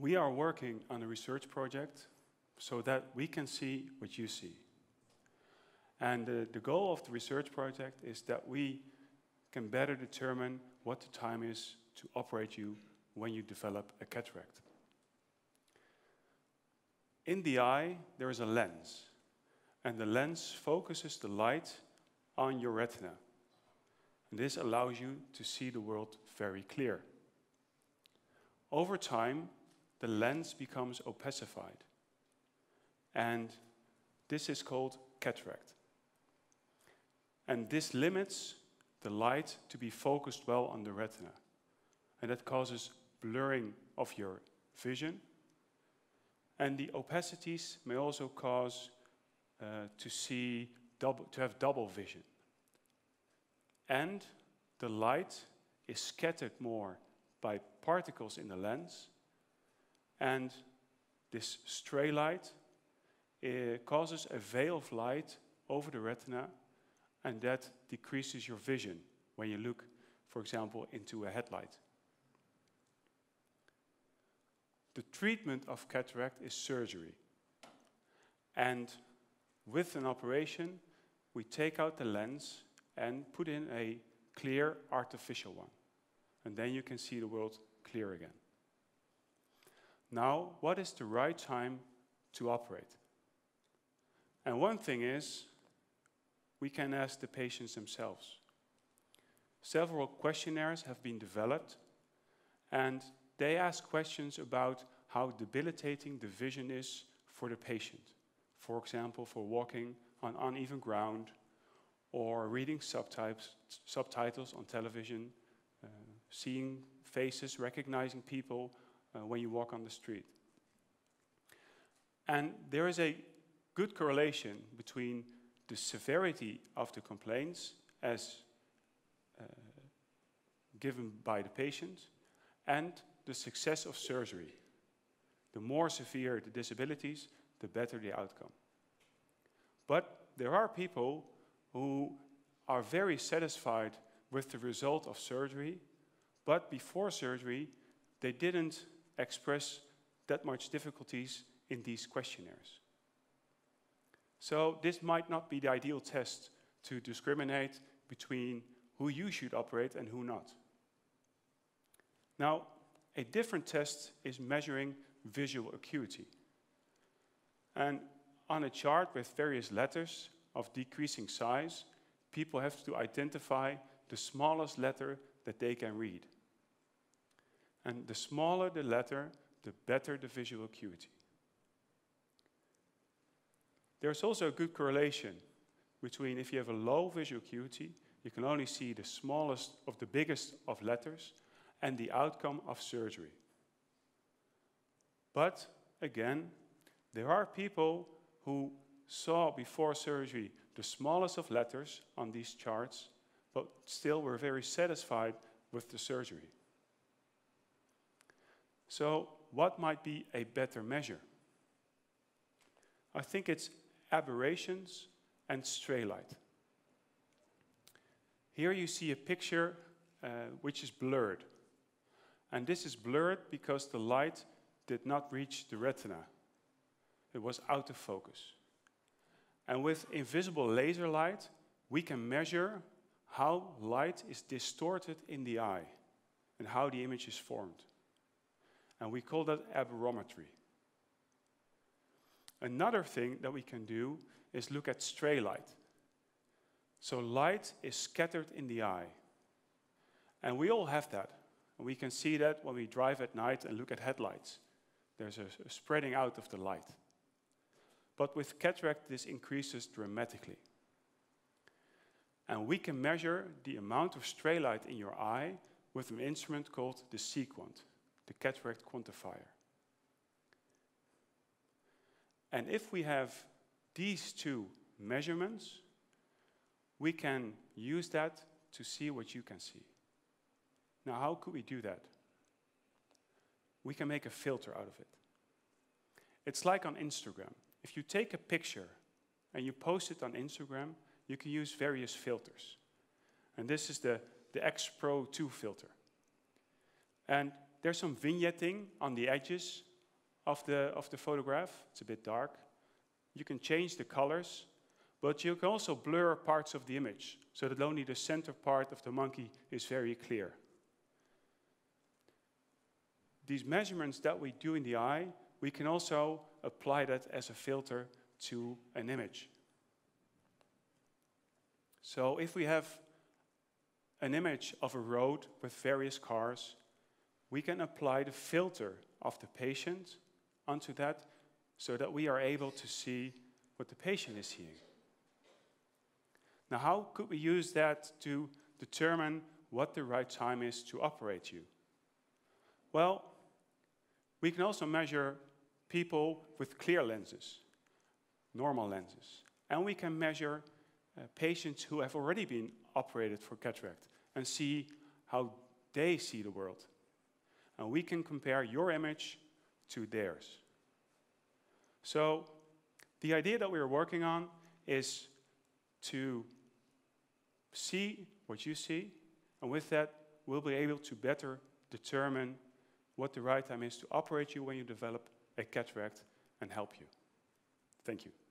We are working on a research project so that we can see what you see. And the goal of the research project is that we can better determine what the time is to operate you when you develop a cataract. In the eye, there is a lens, and the lens focuses the light on your retina. And this allows you to see the world very clear. Over time, the lens becomes opacified, and this is called cataract. And this limits the light to be focused well on the retina, and that causes blurring of your vision. And the opacities may also cause to have double vision. And the light is scattered more by particles in the lens, and this stray light causes a veil of light over the retina, and that decreases your vision when you look, for example, into a headlight. The treatment of cataract is surgery, and with an operation, we take out the lens and put in a clear artificial one. And then you can see the world clear again. Now, what is the right time to operate? And one thing is, we can ask the patients themselves. Several questionnaires have been developed, and they ask questions about how debilitating the vision is for the patient. For example, for walking on uneven ground, or reading subtitles on television, seeing faces, recognizing people when you walk on the street. And there is a good correlation between the severity of the complaints as given by the patient and the success of surgery. The more severe the disabilities, the better the outcome. But there are people who are very satisfied with the result of surgery, but before surgery, they didn't express that much difficulties in these questionnaires. So this might not be the ideal test to discriminate between who you should operate and who not. Now, a different test is measuring visual acuity. And on a chart with various letters of decreasing size, people have to identify the smallest letter that they can read. And the smaller the letter, the better the visual acuity. There's also a good correlation between if you have a low visual acuity, you can only see the smallest of the biggest of letters, and the outcome of surgery. But again, there are people who saw before surgery the smallest of letters on these charts, but still were very satisfied with the surgery. So what might be a better measure? I think it's aberrations and stray light. Here you see a picture which is blurred. And this is blurred because the light did not reach the retina. It was out of focus. And with invisible laser light, we can measure how light is distorted in the eye and how the image is formed. And we call that aberrometry. Another thing that we can do is look at stray light. So light is scattered in the eye. And we all have that. And we can see that when we drive at night and look at headlights. There's a spreading out of the light. But with cataract, this increases dramatically. And we can measure the amount of stray light in your eye with an instrument called the C-Quant, the cataract quantifier. And if we have these two measurements, we can use that to see what you can see. Now, how could we do that? We can make a filter out of it. It's like on Instagram. If you take a picture and you post it on Instagram, you can use various filters. And this is the X Pro 2 filter. And there's some vignetting on the edges of the photograph. It's a bit dark. You can change the colors, but you can also blur parts of the image so that only the center part of the monkey is very clear. These measurements that we do in the eye, we can also apply that as a filter to an image. So if we have an image of a road with various cars, we can apply the filter of the patient onto that so that we are able to see what the patient is seeing. Now, how could we use that to determine what the right time is to operate you? Well, we can also measure people with clear lenses, normal lenses, and we can measure patients who have already been operated for cataract and see how they see the world. And we can compare your image to theirs. So the idea that we are working on is to see what you see, and with that we'll be able to better determine what the right time is to operate you when you develop a cataract and help you. Thank you.